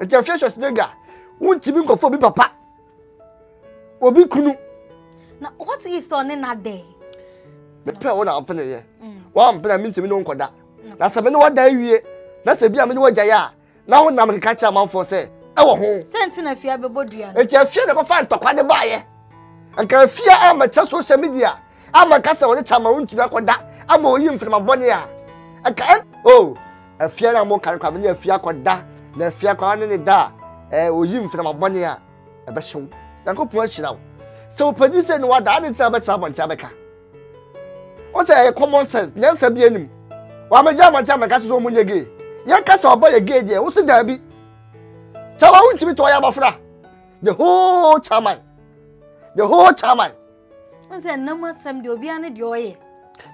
It's a fresh Schwarzenegger. Won't you be for me, Papa? Or be Kunu. Now, what if son in that day? The pair will open it. One plan means to be known for that. That's a minute what day we that's a beam in what they are. Now, I'm catch a mouth for say, our home. Sentinel if you have a body. It's a fear of a fan to quite a buyer. And can fear I'm a social media. I'm a castle on the time I want to work on that. I'm more in from a bonnier. I can't. Oh, a fear I'm more can come in a fear called that. The fear calling it that. Eh, we in from a bonnier. A bashum. Now go push it out. So, producing what that is about someone, Sabaka. What's a common sense? Yes, a bien. Why, my jam and Tamakaso Munjagi? Yankas or boy a gay, dear, what's a derby? Tell I want to be to Ayabafra. The whole charmine. I said, no more Sam, you'll be on it your way.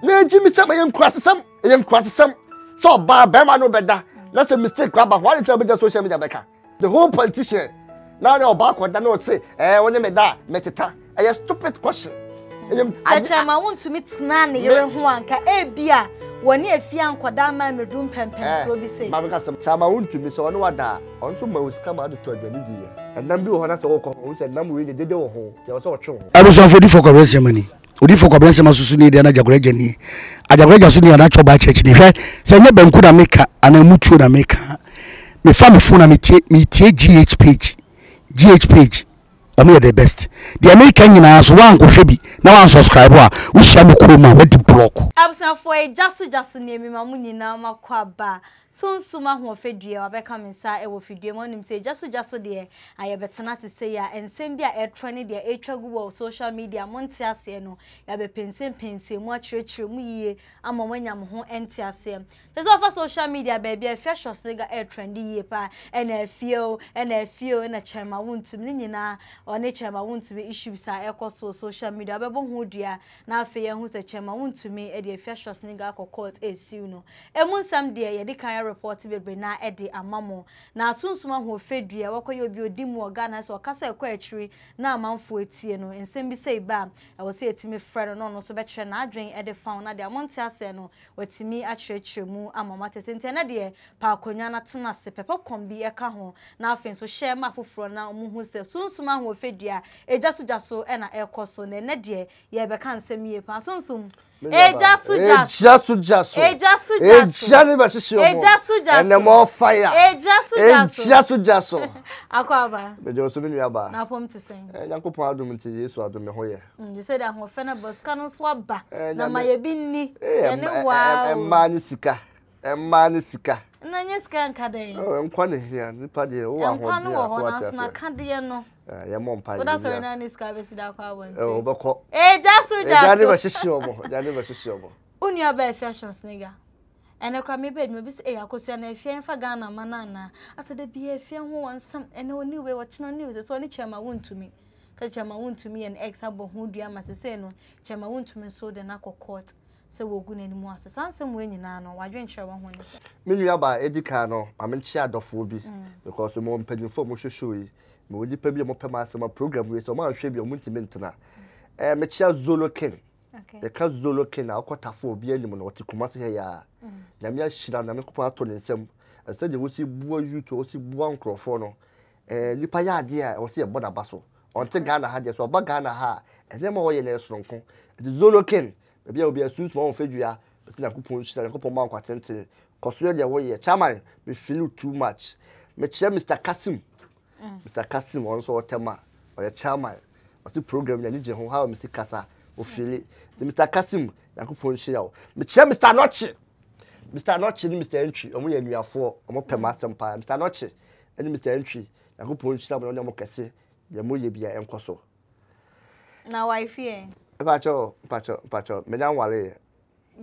No, Jimmy, some I am crossing some, I am crossing some. So, Barbara no better. That's a mistake, Grabba. Why did you tell social media, Becca? The whole politician. Now, no backward, I don't say, eh, when they made that, make it up. A stupid question. I want to meet Nanny, your Huanca, eh, dear. When you're young, Quadama, my room pamper, so be safe. I want to be so on what that. Also, most come out to a video. And then do Honas or Cohos and Namu really did the whole. There was all true. I was on for Correction money. Would for Correction Masuni, then I gradually. I gradually a natural by church. So never could I make her and a mutual maker. My family phone, I may take GHPage. GHPage. I'm the best. The American in us one could be now unsubscriber. We shall come with the block. Absent for a just name Mamuni now, Makwaba. Soon, Suma who fed you, I become inside a woofy dear one say just so dear. I have better not to say ya and send their air training their atro Google social media Montiasiano. Ya be pinsin, much richer me am when I'm home antiasium. There's offer social media, baby, a fresh or snigger air trendy yepa and a few and a chama wound to Minina. Or nature, I want to be issues are echoes for social media. But who dear now fear who's a chairman want to me at the official sneaker or court a sooner. And one some dear, ye can report to be now at the amamo. Now soon someone who fed dear, what could you be a dim or gunners or castle quetry now mount for it, you know, and send me say bam. I will say it to me, friend, or no, so better now drink at the founder, the Montia Seno, where to me at church, mu and Mamma Tentana dear, Palconiana Tenase, Pepper can be a cajon. Now, fence so share my for now, who says soon someone. Fedia, a just so and a air cosso, and a dear, ye ever can't send me a person soon. A just so, and more fire, a just so. Aquaba, but you're so many about now home to sing, and Uncle Pardum to you, so I don't know where. You said I'm a fan of Boscano swab back, and I may have been me, and a manisica, and manisica. Nanyaska and Cade. Oh, I'm quite here, the party. Oh, I'm quite no. That's why Nanny's cabbages that I went. Oh, but just so. Unia bear fashion snigger. And a crammy bed may be a cosian a fian fagana, manana. I said, there be a fian who wants some and no new way watching on news. It's only Chama wound to me. Catch Chama wound to me and ex abo who dear Masseno. Chama wound to me so the knuckle court. So we're good anymore. So Sumsum winning now, why don't you want one? Minya by Eddie Cano, I mean, shadow will be because the more impeding for Moshe Shui, Moody Pebby Mopama program with some should be a multimentana. And Michel Zolo King, the Kazolo King, our quarter for be anyone or to Kumasi Haya. Yamia Shilan and Kupaton and Sam, and said you will see boy you to see one crofono. And you pay idea or see a border bustle. On Tegana had your bagana ha, and then more in a strong. The Zolo King. Maybe I'll be a soon small figure, but Snaku Punch and a couple more contented. Consuel your way, a chairman, we feel too much. Mature Mr. Cassim, Mr. Cassim, also a tema, or a chairman, or the program religion, how Mr. Cassa will feel it. The Mr. Cassim, Naku Punch, Mature Mr. Notch, Mr. Notch, Mr. Entry, and we are four, or more per mass empire, Mr. Notch, and Mr. Entry, Naku Punch, and no more Cassi, the Moyabia and Cosso. Now I fear. Pacho, Madame Wale.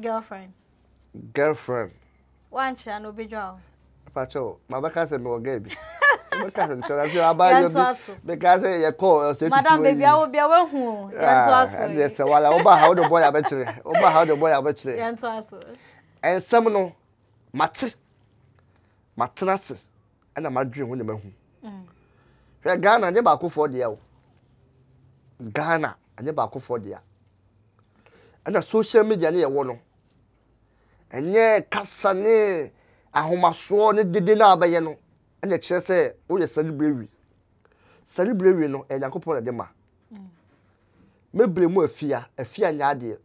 Girlfriend. One channel be drawn. Pacho, my backers and more gaby. Because I call, Madame, baby, I will be a well who. Yes, while I over how the boy eventually, and to us. And Seminole, Matanas, and a Madrid woman. Ghana, never go for the Ghana. And the back for dear. And a social media near one. And yet, Cassane, a homaswan, it did dinner by yellow. and the chess say, oh, yes, celebrate. Celebrate, no, and Uncle Ponadema. Maybe more fear, a fear and idea.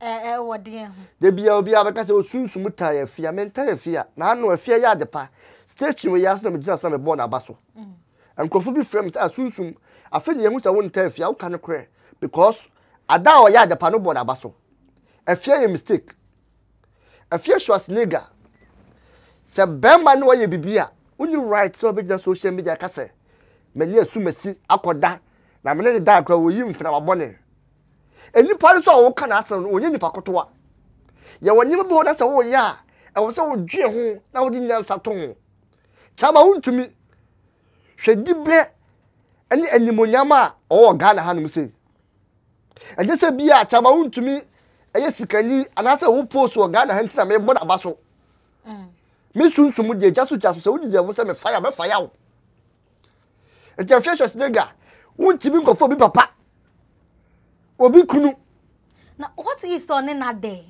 Eh, what dear? The BLB because it was soon some tire, fear, mental fear. Now, no, a fear yard pa. Station where you ask them just on a born abasso. And Kofubi frames as soon. I feel the young won't tell you can cry because I doubt I had the panel born abasso. A fear mistake. Afia Schwarzenegger. Se bema no ye bibia. When you write so big social media kase. Menye sumesi akoda na menene da akwa wo yim fina mabone. Enipa re so wo kana asan wo ye nipa kotoa. Ye wonyim bo na se wo ya. E wo se wo dwe ho na wo di nyansa to ho. Chama wontumi. Hwedibre eni enimonyama o Ghana hanum se. Eje se bia chama wontumi eye sikani anase wo post wo Ghana hanti na me bona baso. Me Sumsum de jasu se wo dize wo se me fire wo. Eti Afia Schwarzenegger wonti bi nkofo bi papa. Obi kunu. Na what if so ne na dey?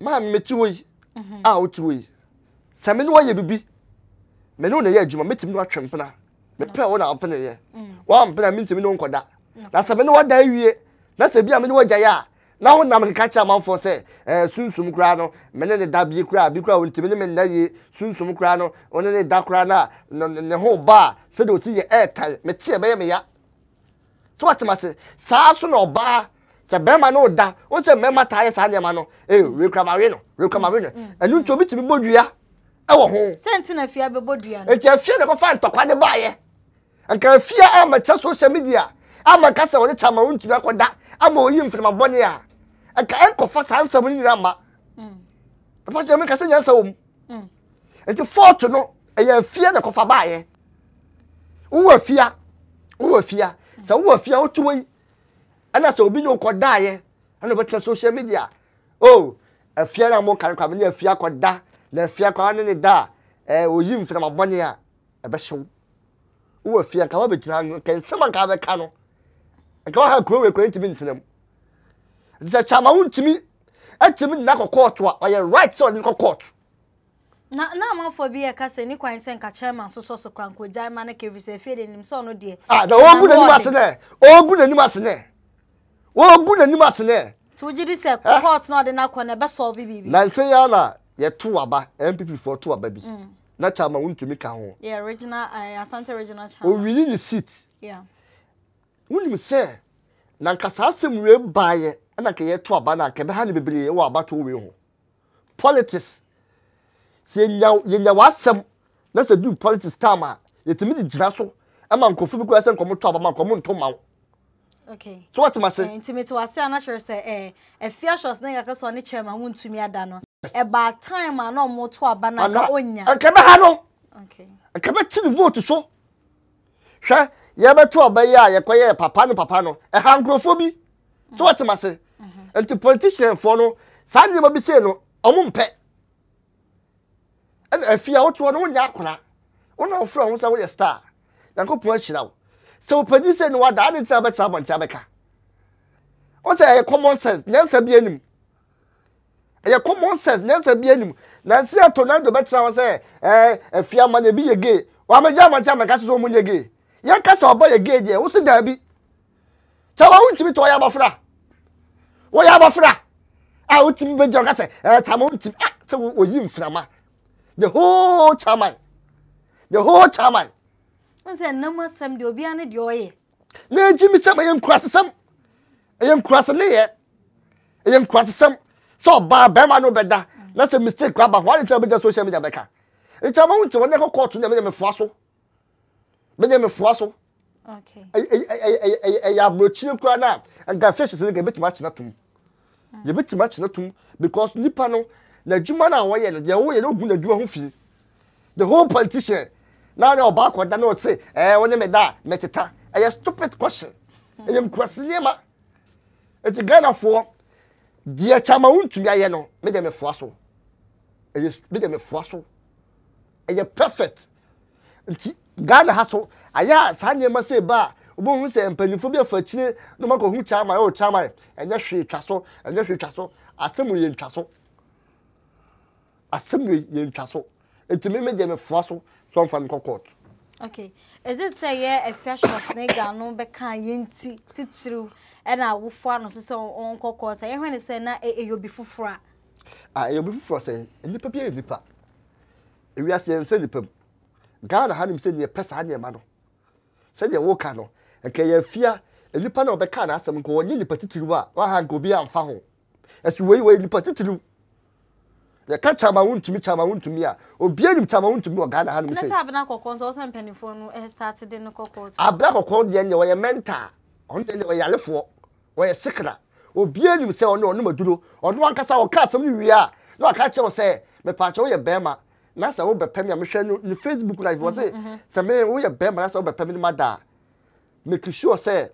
Ma meti wo yi. Ah oti wo yi. Se me no ye bibi. Me no na ye adjuma meti no atwempena. Me pe wo na apena ye. Wa ampena meti no nkoda. Na se me no da wie. Na se bia me no agya ya. Now, I'm catching my for say, Sumsum crano, men in the W crab, you crowd, Timmy, na ye, Sumsum crano, only the dark rana, the whole bar, said, see your airtime, Matia Bamia. So what must say, Sarson or bar, Sabama no da, what's a memma tires Sandamano, eh, Rucamarino, and you told me to be Bodia. Our home, Sentinel, if you have a Bodia, and you have fear of a fan to quite a buyer. And can fear I'm a social media. I'm a castle on the time I want to work on that. I'm more even from a 1 year. I can't confess answer when you number. But you make us answer home. And you fought to know, and you fear the coffee buyer. Who are fear? So who are fear out to way? And I saw be no could die. And about your social media. Oh, a fear no more can come near fear could die. The fear can only die. Or even from a 1 year. A basho. Who are fear can be can someone have a canoe? I can't grow a great to them. The Chamaun to me, I to me, Nako court, or your right son in court. Now, now, for beer, Cassin, you can't send Cachaman, so crank with Germanic if you say feeding him so no dear. Ah, the all good and you mustn't there. All good and you mustn't there. So, would you decide court's not enough on a best of baby? Nancyana, you're two about MPP for two baby. Not Chamaun to me, Caho. Yeah, original, I Asante original. Oh, we need a seat. Yeah. Wouldn't you say? Nancasassim will buy it. And I can to a banana can be about 2 weeks. Politics. See, you was some. Let's do politics, Tama. It's a minute drasso. I'm confused because I'm coming to a man common to mouth. Okay. So what must I say? To us, I'm not sure say, a fierce nigger because one chairman won't to me a dano. About time I know more to a banana. I can't handle. Okay. I can't see the vote, so. Sure, you ever to a bayer, you acquire papano, a hangrophobia. So what must I say? And to politician follow Sandy Babiseno, a moon pet. And if you out to one yakuna, one of France are a star, then go punch it out. So producing what I didn't say about someone Tabaka. What's a common sense, Nelson Bienum? A common sense, Nelson Bienum. Nancy Tonando Betsa say, a fear money be a gay. Why my German Tabacas so many gay? Yakas or boy a gay, dear, what's a derby? Tell I want to be to Ayabafra. Why Abafra? I would be Jogasa, and Tamonti, so was you, Frama. The whole Tamai. Was there no more Sam Dobian your ear? No, Jimmy, some I am crossing some. I am crossing near. I am crossing some. So bar Bama no better. That's a mistake, Grabba. Why it's a social media baker? It's a moment to never call to them a fossil. Madame a fossil. Okay. I brochino crana and the fish is a bit much not to. A bit much not to because Nipano, the Jumana way and the way no good do fee. The whole politician now no backward than not say, when they may die, metata. I a stupid question. I am crossing yama. It's a gun of four. Dear Chamaun to Yayano, Madame a fossil. It is Madame a fossil. I am perfect. Ghana hassle. Aya, Sandy must say bar, who say, and Pennyphobia for Chile, no matter who charm my old charmer, and yes, she castle, and yes, she castle, assembly in castle. Assembly in castle. It's me me jeme fraso so from court. Okay. Is it say yeah Afia Schwarzenegger no be kan yenti titru e na awofo ano so on court say when say na eyobi fufura. Ah eyobi fufura say NPP enipa. E wi ase say nipa. Ghana hanim say the person hanim ma no. Say the worker no. Enke ye fia enipa na obeka na asem ko onye nipa titru a wa ha go bi amfa ho. Esu we nipa titru. The chama won't to me. Obianim chama won't to me or Ghana hand. Let's have an alcohol consult and penny for no started in the cocoa. A black or cold yen, you are a mentor. On the way I left for, where a secret. Obianim say, or no duro, or no one cast our castle. We are not catch or say, the patch or your bema. Nasa over Pemmy Michelle in Facebook life was it. Some men were bema, that's over Pemmy Mada. Make sure, say,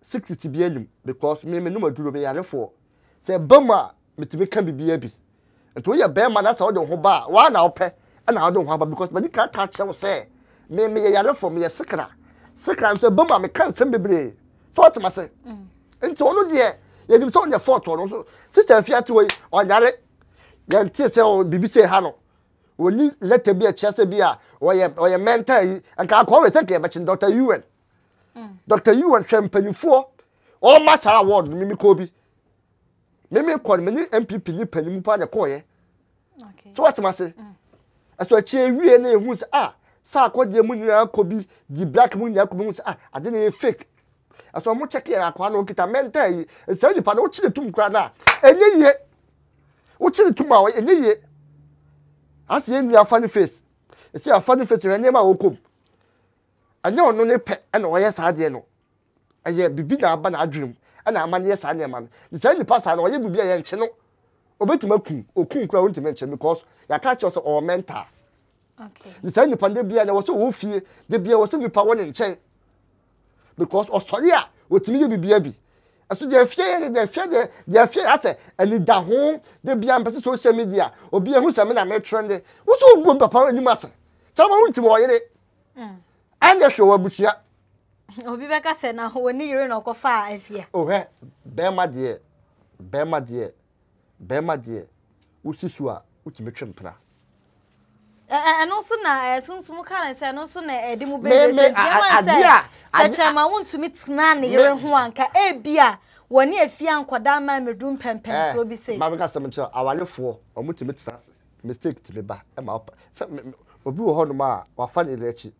secret to be because me no duro me I left for. Say, Boma, me to make can be baby. To your bear man, that's all the whole bar. One I'll pay, and I don't have because many can't touch and say, May me a yellow for me a second. Second, say, Bummer, me can't send me brave. Thought to myself. And so, no dear, you give someone your fault or also. Sister, if you had to wait on that, then TSL BBC Hano. Will you let there be a chest of beer or your mentor and can't call it second, but Dr. Ewan. Dr. Ewan Champagne 4, all master award, Mimi Kobe. Maybe call many MPP penny pan a coy. So what must say? As to a chair, we and a who's ah, Sarko de Munia could be the black moon yakumus ah, I didn't fake. As so much a care, I can't get a mentor and send the pano to the tomb grana. And yet, what's it tomorrow? And yet, I see a funny face. I see a funny face in a name I will come. I know no pet and I yes, I didn't know. And yet, be bigger than I dream. And I'm yes, I am. The same person, or you will be a channel. Obey to Mokum, or King Crown to mention because your catchers or mentor. Okay. The same upon the beer, and also woofy, the beer was simply power and chain. Because Australia would to me be baby. As to their fear, asset, and lead down home, they be on social media, or be a who's a man I met trendy. What's all good upon any master? Someone to worry it. And the show, Bushia. Obibeka said, now when you run off 5 years. Oh, bear my dear, Usisua, which makes him proud. And also now, as soon as we can, I say, no sooner a demo baby. Such a man to meet Nanny, your one, a beer, when you're fian quadama, my doom pen pen, so be safe. Mamma, some of our little four, or mutimate mistake to be back, and up. Some will be a ma or funny lecture.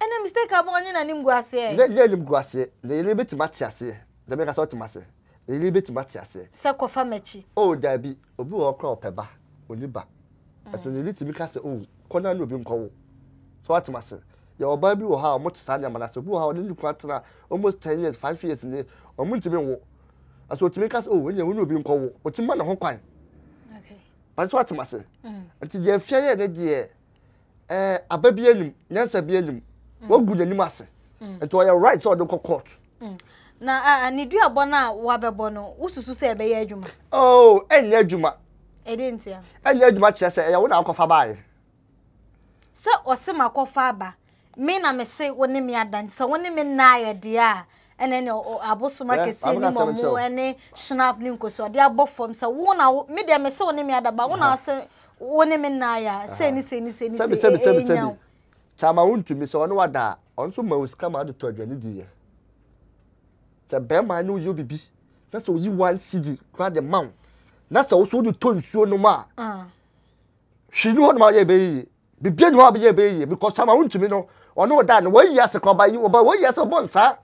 And a mistake of one and him guassier. Let him guassier. They leave it to Matiasi. They make us out to Massa. They leave it to Matiasi. Sako Famechi. Oh, there be a blue or crop peba. Oliba. As a little because oh, Connor will be called. So what, Massa? Your baby will have much Sandy Manasa, who how little quarter almost 10 years, 5 years in the or multiple war. As what to make us oh, when you will be called, but in man of Hong Kong. Okay. That's what, Massa. Until the affair, the dear. A baby, yes, a baby. What good you must? And to your rights or the court. Now I need you a bona wababono, who's to say by Ejuma. Oh, and Yajuma. I didn't hear. And Yajumacha yes, say, I would not cough by. Sir or Sima Cofaba. Men I may say one name ya dance, so one name nigh a dear, and then a bossumaki say no more any snap nucos or dear both from so one out made them a so name ya, but one answer one name nigh, say. Chama won't to me so no other. Also, most come out to a grenadier. The bearman knew you be. That's all you want, Siddy, cried the mount. That's also the tone so no more. She knew what my baby. Be dead, Robbie, baby, because Chama won't to me no, or no done. Why yes, a call by you, about what yes, a bonds, sir.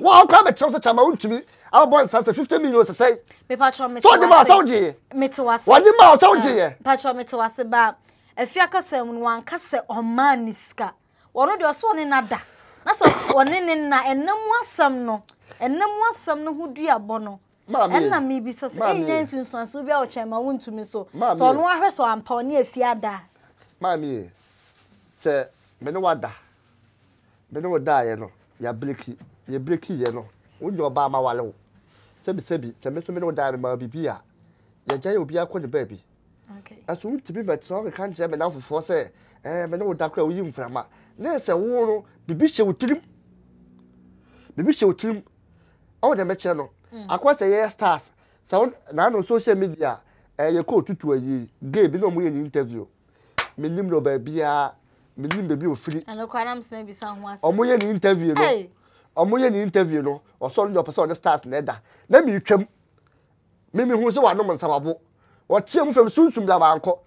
Well, come at Chelsea Chama won't to me. Our bonds has $50 million to say. Me patron me to us, oh dear. Me to us, what the mouse, oh dear. Patron me to us about. If you can say one cassette or maniska, one of your swan in a da. That's what one in na and no one some no, and no one some no who dear bono. And I may be sustained since I will be out and my wound to me so. So no one has one pound near fiada. Mammy, sir, Menowada. Menowada, you blicky, you know. Would your barma wallow? Sebi, send me some little diamond, my beer. Your jay will be a quaint baby. Okay. As soon to be but so can't jam enough for say, but no dark you from Ness a war, the bishop would trim. The bishop would trim. Oh, the mechano. I quite say yes, stars. Sound none on social media. You call to a ye gay below me an interview. minim no baby a minim baby ofiri ano kwanams maybe someone omoye ni interview no omoye ni interview no osoro nyo person start na da na mi twam mimi hu se wa no msababo o tiem from Sumsum da banko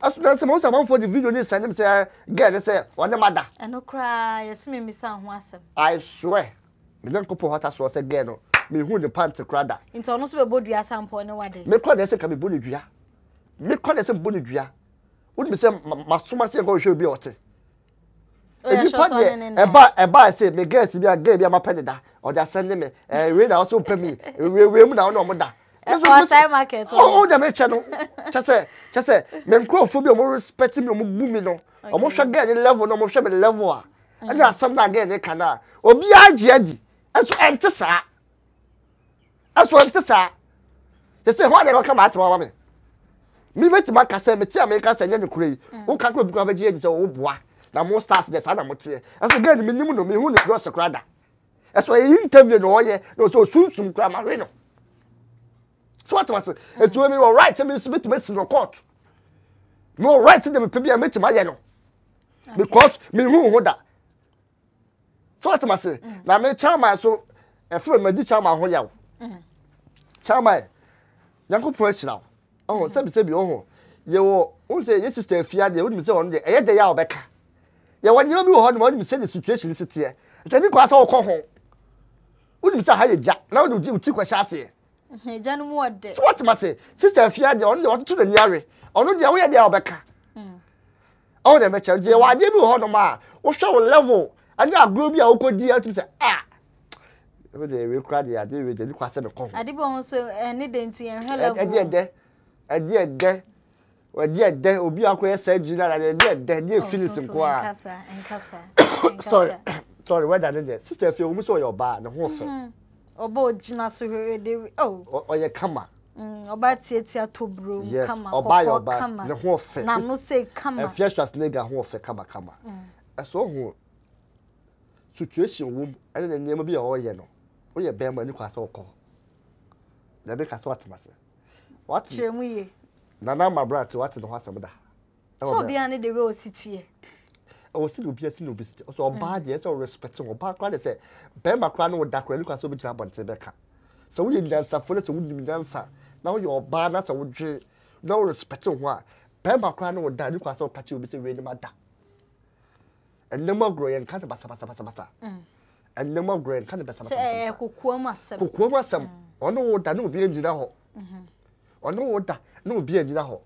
asuna se mo saban for the video ni send me say girl say o ne mada ano kra yes mimi san ho asem I swear me don ko po hata so say girl no me hu the pants crada into no so be bodua sample ne wade me kra dey say ka be bodua me kra dey say bodua would me say masuma say go show bi ote e bi pa e ba say me girl si bi a girl bi am apede da o da send me we na also pay me we mu na no mo da outside market. Oh, the match channel. Just say. Men crowdfunding, we respect me, we boom me no. We should get the level, no, we should be the level. And there are some that get the canal. Obi ajedi. Aso enter sa. Just say, how they go come ask me what me? Me wait to make a say, me tell me can say you no crazy. We can't go because we just say we boy. Now most stars there, now most here. Aso get the minimum, no, me who the gross crowd. Aso interview no here, no so Sumsum crowd ma we no. So what was it? It told me, all right, I mean, submit to the court. No rights in the PBA, meet my yellow. Because me who hold that. So what was it? Now, my charmer, so a friend, my charmer, who yell. Charmer, young person now. Oh, some say, oh, you won't say, yes, sister, if you had the old museum on the air, they are back. You want you to hold one, you say the situation is here. Then you cross all come home. Wouldn't say, hi, Jack. Now do you take a chassis? John Ward. So what must say? Sister Fia, the only one to the nearest. On the way they are back. Oh, the match, dear, why did you hold on my or show level? And that groovy, I could deal to say, ah, they will cry the idea with the question of coffee. I did also any dainty and hello, and dear, well, dear, will be our queer said, you know, and dear, Phyllis and Quire and Cassa. Sorry, what I did. Sister, if you saw your bar, the whole thing. Obo jina so we oh o ye kama oba tietia to bro kama oba kama ne ho fe na no say kama Afia Schwarzenegger ho fe kama so ho situation wo ene ne nima bi o ye no o ye be ma ni kwasa okọ na be kaso atmase what chemu ye na na ma brat what no hasa muda so bi ani de we o sitie I was still obvious in obesity. So bad, yes, or respecting or back, rather say, Bemma crown or dark, look at so much about Rebecca. So we dancer, for us, wouldn't dancer. Now your banners I would drink. No respecting one. Bemma crown or dark, look at so catchy, be saying, Madame. And no more grey and cantabasa. And no more grey and cantabasa. Kukuamasam. Or no water, no beer in the hole. Or no water, no beer in the hole.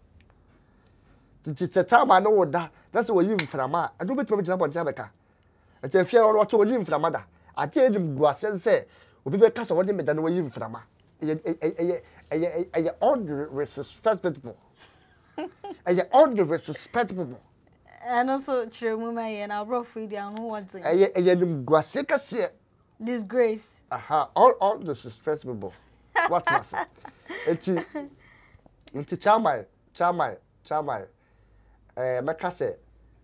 It's a time I know that. That's what you from my. I don't believe I'm on Jamaica. I tell you, what you live from mother. I tell them, go and say, we be cast away than we live from. I unrespectable. I unrespectable. And also, Chirumuma and our rough freedom. I know what's it. I disgrace. Aha, all disrespectable. What was it? It's Chamai. Meka say,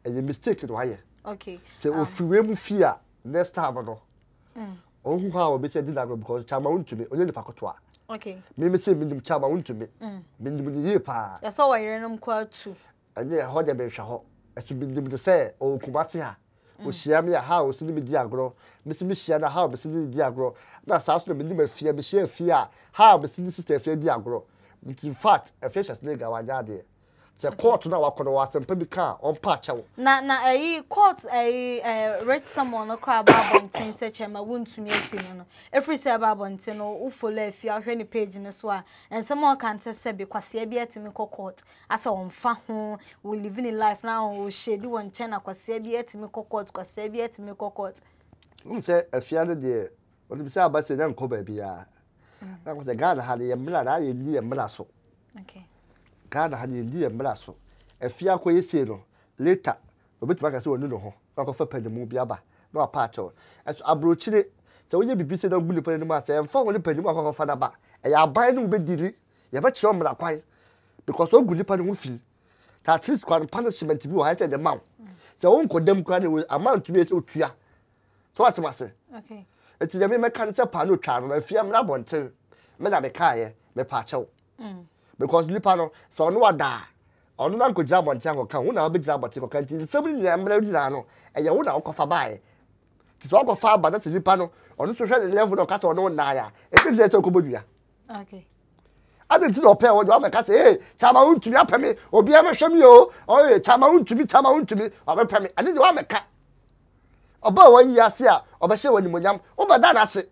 a mistake no haye. Okay. Say ofiwe mu fear next time no. Oh who how be say dinago because Chama won't to me. Only the pakotoa. Okay. Me say me Chama won't to me. Me dim ye pa. Ya so wa yere no kwa tu. Anye ho de be hwa ho. Asu bi dim say o kumase ha. O hia me ha o si me di agro. Me si me hia na ha o be si di agro. Na sa so me dim afia be hia afia. Ha o be si sister afia di agro. In fact, Afia Schwarzenegger wa jade. The court now was some public car on Pacho. Now, a court a red someone a crab on ten such a wound to me. Every sabab on ten or uffle if you are any page in a swa, and someone can't say because ye be at me court. As on Faho, we live in life now, we shady one channel, because ye at me court, because ye at me court. You say a fiander dear, what you say about the young cobbler be a that was a guy that had a miller, I need a melasso. Okay. God had indeed a brasso. A fiaque sero. Later, a bit back as well, no, not of a pen, the mobiaba, no a patcho. As I broached it, so we be busy on Bully Penmas and found the penny of Father Ba. And I buy no bed dilly, you bet your umbrella quiet. Because all good pan will feel. That is quite punishment to you, I said the mount. So uncle them cranny will amount to be so tria. So what must say? Okay. It's the main cancer pano child, and fear Rabon too. Madame Caye, the patcho. Because Lipano saw no da. Onu na ko jabo ntiango kan wo na be jabo ti ko kan ti sebi ni amra ni na no e ye wo na ko fa bae ti so ko fa ba na se nipa no onu so hwe level no ka se onu na ya e bi se ko bodua okay ade ti no pe wo do am ka se eh chama untumi apemi obi am hwe mi o oye chama untumi apemi ade wo am ka oba wo yi ase a oba hye wo ni monyam wo ba da na se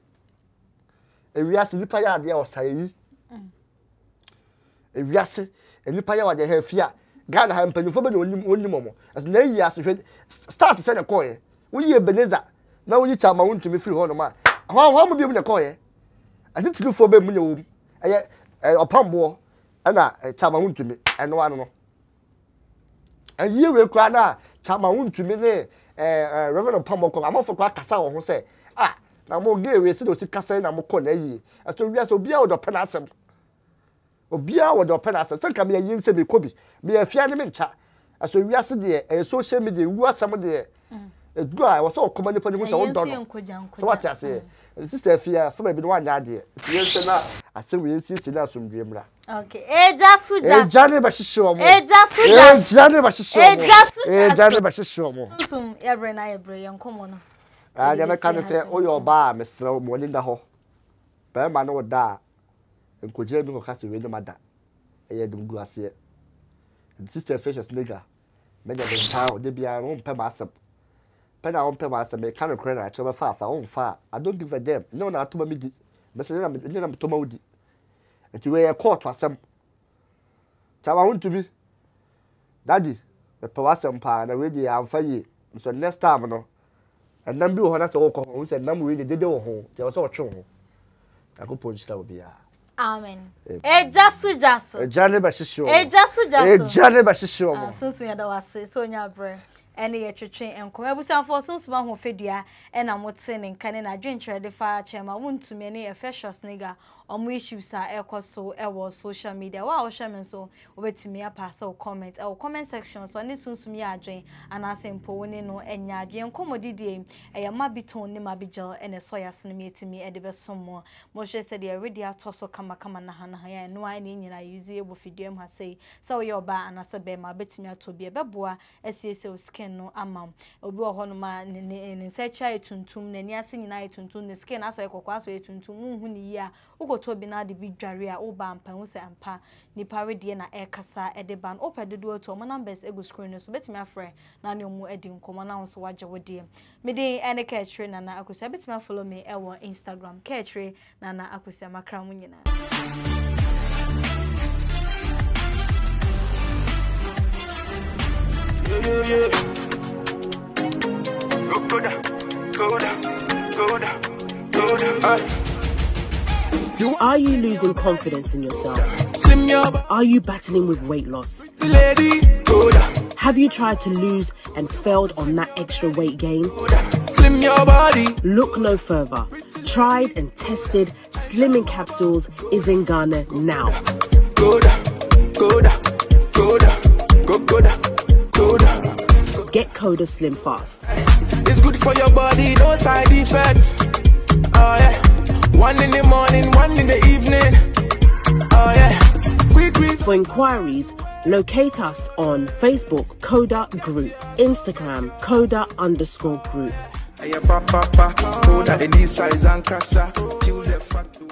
e wi ase nipa ya ade a osare yi e wi ase enipa ya waje ha fia gada ha mpanifo be woni momo as na yi ase hwe start se ne koye wo yi beneza na wo yi chama untumi free ho no ma ho mo bi mu ne koye ati tilufo be mu ne wo aye opambo ana chama untumi eno ano no aye we kura na chama untumi ne reverend opambo ko amofo kwa kasa wo ho se ah na mo ge we se do si kasa na mo ko na yi aso wi ase obi a wo do pena asem obia wo do pena asem se kam ya yin se be kobi me afia ne me ncha aso wi ase de e social media wu asem de e du a wo so okoma ne pani hu se wo do no so what ya say sister afia so be no anya de yin se na ase we yin se na asomdwe mra okay e jasu Sumsum ebre na ebre yankomo no a de me kan se oyo ba mesra mo ni da ho ba ma no da Nkojira bi nkokase we demada eye demgu ase sister Afia Schwarzenegger meja de ntaw de bia no mpa basem pena on pema ase me kan okre na cheba fa on fa I don't give a damn no na atoma midi mesele na mtoma odi enti we court asem chama won to be daddy the power pa na we dey amfa ye so next time no enam bi ho na se wo ko ho se nam we dey dede wo ho je wo se wo twe ho akopon chira obi a Amen. Ejasu. Ejasu. Ejasu. Sunsun ya da wase so nya bre. Ene ye twetwe enko. Ebusanfo Sunsun ba ho fedua e na mote ne nka ne na dwenkyere de fa chema wuntumi ne Afia Schwarzenegger omo issues a ekoso e wo social media. Wa wo hwem so obetimi apa so comment. E wo comment section so ne Sunsun ya adwen anase mpo woni no enya adwen komodidie e ya mabiton ne mabijel ene so ya sene metimi e de besomo. Mo hwe se de ready atoso kama na ha ya no ai ne nyira use e bo fidua mu ha sei. So ye oba anase be ma betimi atobie beboa asiese o skin no amam obi wo hono ma ne searcha etuntum na ni ase nyina etuntum ne skin aso ekokwa aso etuntum unhu ni ya ukoto bi na de bi dware a oba ampa hu se ampa ni pawe de na ekasa edeban opededo to mo numbers ego screen so betimi afre na ne omu edi nkomo na so waje wodie me de ene Ketre Nana Akusia betimi follow me e wo Instagram Ketre Nana Akusia makra mu nyina Are you losing confidence in yourself? Are you battling with weight loss? Have you tried to lose and failed on that extra weight gain? Look no further. Tried and tested Slimming Capsules is in Ghana now. Get Coda Slim fast. It's good for your body, no side effects. Oh yeah. One in the morning, one in the evening. Oh yeah. Quick. For inquiries, locate us on Facebook Coda Group, Instagram Coda_Group.